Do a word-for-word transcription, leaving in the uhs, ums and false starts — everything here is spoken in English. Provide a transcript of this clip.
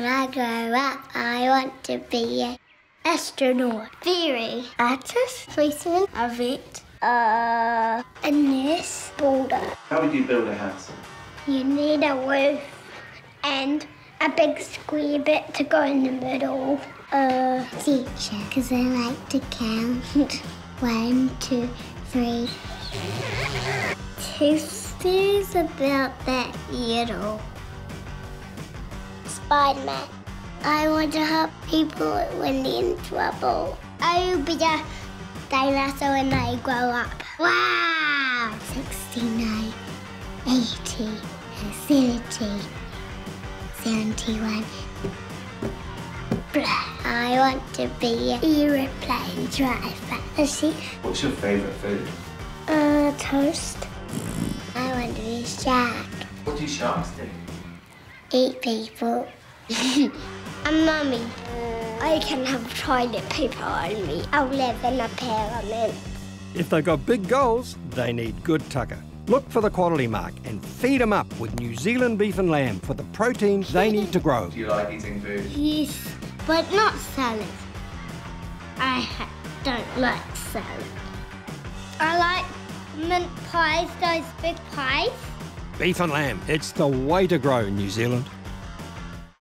When I grow up, I want to be an astronaut, fairy, artist, policeman, a vet, uh, a nurse, builder. How would you build a house? You need a roof and a big square bit to go in the middle. Uh, teacher, because I like to count. One, two, three. Tuesdays about that yellow. Spider-Man. I want to help people when they're in trouble. I'll be a dinosaur when I grow up. Wow! sixty-nine, eighty, seventy, seventy-one. I want to be an aeroplane driver. Is she? What's your favourite food? Uh, toast. I want to be a shark. What do sharks do? Eat people. And mummy, I can have toilet paper on me. I'll live in a pyramid. If they got big goals, they need good tucker. Look for the quality mark and feed them up with New Zealand beef and lamb for the proteins they need to grow. Do you like eating food? Yes, but not salad. I don't like salad. I like mince pies, those big pies. Beef and lamb, it's the way to grow in New Zealand.